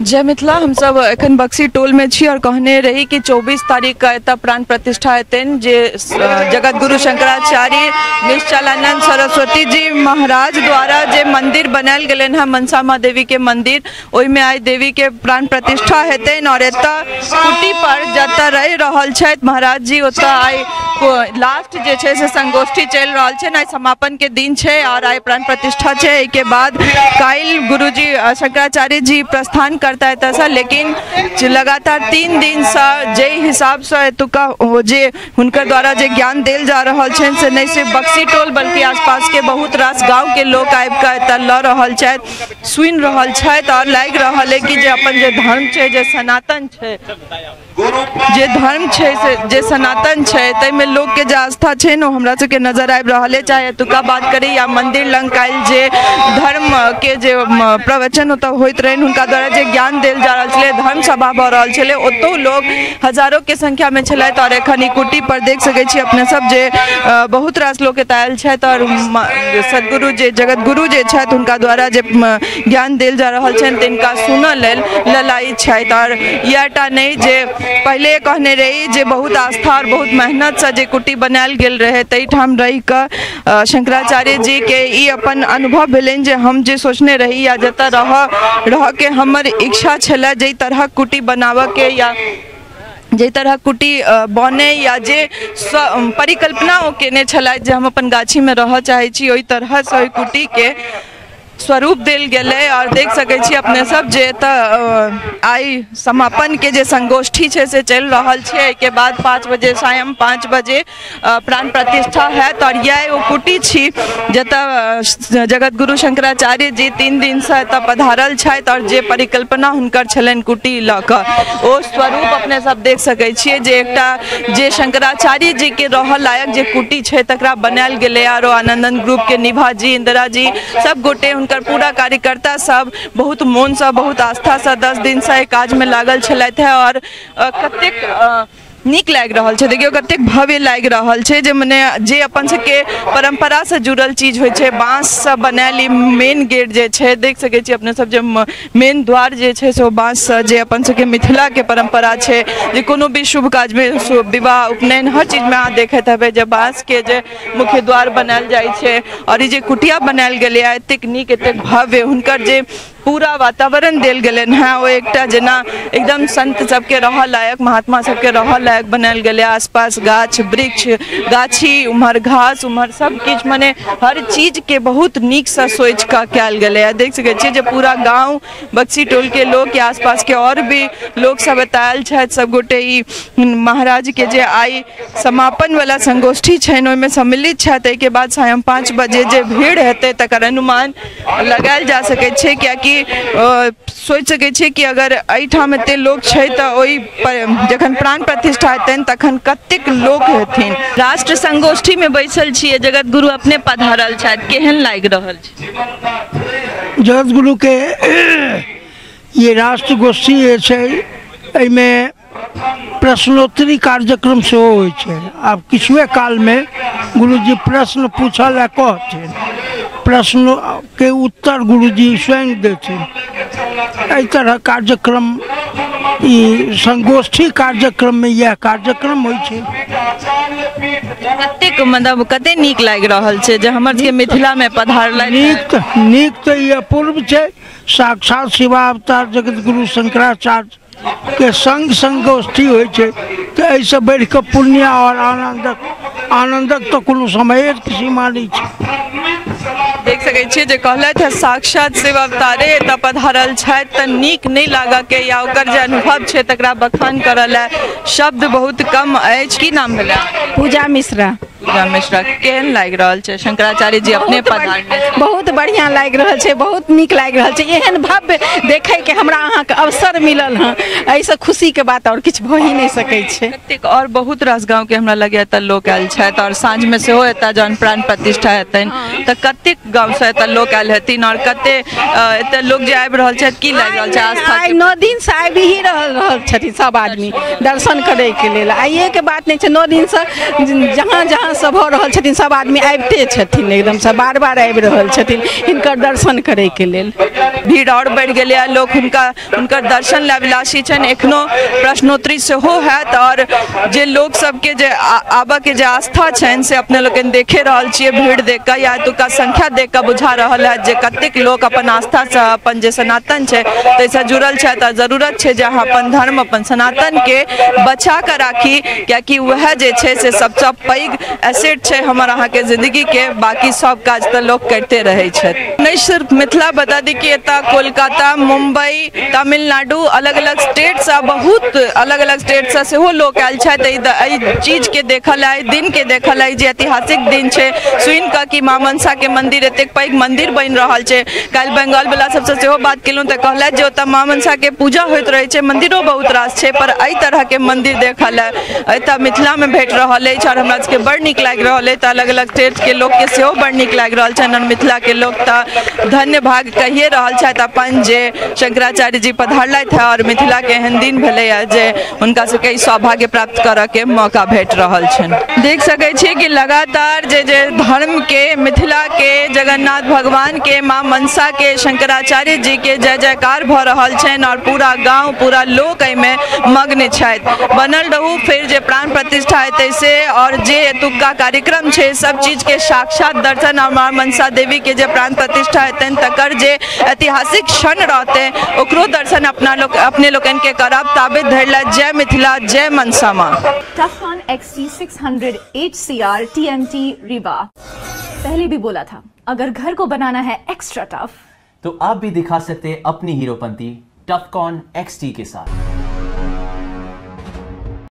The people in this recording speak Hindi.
जय मिथिला। हम सब एखन बक्सी टोल में छी और कहने रही कि 24 तारीख के एत प्राण प्रतिष्ठा हेतन जे जगतगुरु शंकराचार्य निश्चलानंद सरस्वती जी महाराज द्वारा जे मंदिर बनाल गलन है मनसा माँ देवी के मंदिर, ओहि में आई देवी के प्राण प्रतिष्ठा हेतन। और एत कुटी पर जता रह रहल छथि महाराज जी, ओत आई लास्ट जे छे से संगोष्ठी चल रहल छे, आई समापन के दिन छे और आई प्राण प्रतिष्ठा छे। के बाद काइल गुरुजी शंकराचार्य जी प्रस्थान करता है सा, लेकिन लगातार 3 दिन से जे हिसाब से एतुका जे हुनकर द्वारा जे ज्ञान देल जा रहा है से नहीं सिर्फ बक्सी टोल बल्कि आसपास के बहुत रास गाँव के लोग आबि के एत लऽ रहल छथि, सुनि रहल छथि और लागि रहल है कि जे अपन जे धर्म छे, जे सनातन छे, जे धर्म छे से जे सनातन छे तैमे लोग के जे आस्था छे न हमरा सबके नजर आबि रहल है। चाहे एतुका बात करी या मंदिर लंग काइल जे धर्म के जे प्रवचन ओत होइत रहनि, हुनका द्वारा जे ज्ञान दिल जा रहा है, धर्म सभा भ रहा है, ओतो लोग हजारों के संख्या में छल। और एखन ई कुटी पर देख सके अपने सब जे बहुत रास लोग आयल और सदगुरु जे जगतगुरु जे हुनका द्वारा जे ज्ञान दिल जा रहा है तिनका सुनय लेल ललायी छथि। और इटा नहीं जे पहले कहने रही जे बहुत आस्था और बहुत मेहनत से जे कुटी बनायल गेल रहे, तैठाम रहि के शंकराचार्य जी के ई अपन अनुभव भेलन जे हम जे सोचने रही या जतय रह के हमर इच्छा छला जे तरह कुटी बनाव के या जे तरह कुटी बने या जे परिकल्पना ओ केने छला जे हम अपन गाछी में रह चाहे छी, ओहि तरह से ओहि कुटी के स्वरूप दिल गए। और देख सके छी अपने सब जे आई समापन के जे संगोष्ठी छे से चल रहा है। के बाद 5 बजे सायं 5 बजे प्राण प्रतिष्ठा है। और यह वो कुटी छी जत जगतगुरु शंकराचार्य जी 3 दिन से एत पधारल छथि और जे परिकल्पना हुनकर छलन कुटी ल क ओ स्वरूप अपने सब देख सके छी। जे एकटा जे शंकराचार्य जी के रह लायक जे कुटी छे तकरा बनायल गेलै और आनंदन ग्रुप के निभा जी, इंदिरा जी, सब गोटे कर पूरा कार्यकर्ता सब बहुत मन से बहुत आस्था से 10 दिन से काज में लागल छलथि है। और कतेक निक लागि रहल छे, देखियो कतेक भव्य लागि रहल छे। जे मने जे अपन सबके परंपरा से जुड़ल चीज होइ छे, बांस से बनायल मेन गेट जे छे देख सके छी अपने सब, जे मेन द्वार जे छे से बांस से, जे अपन सबके मिथिला के परंपरा छे जे कोनो भी शुभ काज में, विवाह, उपनयन, हर चीज में आ देखत हबे जे बांस के जे मुख्य द्वार बनायल जाइ छे। और ई जे कुटिया बनायल गेलै एतेक नीक, एतेक भव्य, हुनकर जे पूरा वातावरण दिल गलन है वो एकटा जना एकदम संत सबके रह लायक, महात्मा सबके रह लायक बनाल गए। आसपास गाछ वृक्ष, गाछी, उम्हर घास, उम्हर सब किछ, मने हर चीज के बहुत नीक से सोच का कल गए। देख सके छी जे पूरा गांव बक्सी टोल के लोग के आसपास के और भी लोग सब आयल छथि, सब गोटे ई महाराज के जे आई समापन वाला संगोष्ठी छनि ओहिमे सम्मिलित छथि। के बाद सायं 5 बजे जे भीड़ हेतै तकर अनुमान लगायल जा सकै छै, कियाकि सोच सके छी कि अगर एहिठाम एते लोग छे तो ओहि जखन प्राण प्रतिष्ठा हेतन तखन कतेक लोग हेथिन। राष्ट्र संगोष्ठी में बैसल छी, जगतगुरु अपने पधारल छथि, केहन लागि रहल छै? जगतगुरु के ये राष्ट्र गोष्ठी है में प्रश्नोत्तरी कार्यक्रम से हो छे। अब किछुए काल में गुरुजी प्रश्न पूछल कहते, प्रश्नों के उत्तर गुरुजी स्वयं देते। इस तरह कार्यक्रम संगोष्ठी कार्यक्रम में यह कार्यक्रम हो कतेक मतलब कते नीक लागि रहल छे जे हमर के मिथिला में पधारल। नीक तो यह पूर्व छे, साक्षात शिवावतार जगतगुरु शंकराचार्य के संग संगोष्ठी हो छे तो ऐसे बढ़ के पुण्य और आनंदक तो कोनो समय सीमा नहीं छे। देख सके छी जे कहलथि है साक्षात शिवावतारे एत पधारल छथि त नीक नहीं लागा के या ओकर जे अनुभव छे तकरा बखान करल है शब्द बहुत कम अछि। की नाम भेल? पूजा मिश्रा। पूजा मिश्रा, केहन लागि रहल छे शंकराचार्य जी अपने पधारने? बहुत बढ़िया लागि रहल छे, बहुत नीक लागि रहल छे। एहन भव्य देखे के हमरा अहाँ के अवसर मिलल है, ऐसे खुशी के बात और किछ भऽ ही नहीं सकै छे। कतेक और बहुत रास गाँव के हमरा लगे एत लोग आयल छथि और साँझ में सेहो एत जहन प्राण प्रतिष्ठा हेतन त कतेक गाँव से एत लोग आयल हेथिन और कते एत लोग जे आबि रहल छथि, की लागि रहल छे? आस्था आइ 9 दिन से आबि ही रहल छथि सब आदमी दर्शन करे के लेल, आइए के बात नहीं छे। 9 दिन से जहाँ जहाँ सब हो रहा छथिन, सब आदमी आबिते छथिन, एकदम से बार बार आबि रहा छथिन हिनकर दर्शन करे के लेल। भीड़ और बढ़ गए, लोग हुनकर दर्शन लाभिलाषी छन। एखनो प्रश्नोत्तरी सेहो हैत और जे लोग सबके जे आबा के जे आस्था छन से अपने लोग देखे रहल छियै, भीड़ देख के या एतुका संख्या देख के बुझा रहल है जे कतेक लोग अपन आस्था से अपन जे सनातन छै तैसे जुड़ल छै। त जरूरत छै जे अहाँ अपन धर्म अपन सनातन के बचा के राखी, कियाकि वह जे छै से सबसे पैघ एसेट छै हमर अहाँ के जिंदगी के। बाकी सब काज त लोग करते रहे छथि। नहि सिर्फ मिथिला, बता दी कि एता कोलकाता, मुंबई, तमिलनाडु, अलग अलग स्टेट से, बहुत अलग अलग स्टेट से सेहो लोग आयल छथि चीज के देखल, आई दिन के देखल, आई जे ऐतिहासिक दिन छै। सुनि कऽ कि माँ मनसा के मंदिर एतेक पैघ मंदिर बनि रहल छै। काल्हि बंगाल वाला सबसे सेहो बात केलहुँ तऽ कहलथि जे ओतऽ माँ मनसा के पूजा होइत रहे छै, मंदिरो बहुत रास छै, पर एहि तरह के मंदिर देखल एतऽ मिथिला में भेट रहल अछि और हमरा सबके बड़ नीक लागि रहल अछि। अलग अलग स्टेट के लोग के सेहो बड़ नीक लागि रहल छनि और मिथिला के लोग तऽ धन्य भाग कहिए रहल छथि अपन जे शंकराचार्य जी पधारलथि है और मिथिला के एहन दिन भेलै जे हुनका सबके सौभाग्य प्राप्त करय के मौका भेट रहल छनि। देख सकै छी कि लगातार जे धर्म के, मिथिला के, जगन्नाथ भगवान के, माँ मनसा के, शंकराचार्य जी के जय जयकार भऽ रहल छनि और पूरा गांव पूरा लोक एहिमे मग्न छथि। बनल रहू, फिर जे प्राण प्रतिष्ठा हेतै से और जे एतुका कार्यक्रम छै सब चीज के साक्षात दर्शन और माँ मनसा देवी के जे प्राण प्रतिष्ठा हेतनि तकर जे ऐतिहासिक क्षण रहतै ओकरो दर्शन अपना लोग अपने लोकनि के करब। ताबे धरला जय मिथिला, जय मनसा माँ। टफकॉन XT 600 HCR TNT रीवा। पहले भी बोला था अगर घर को बनाना है एक्स्ट्रा टफ तो आप भी दिखा सकते हैं अपनी हीरोपंती टफकॉन XT के साथ।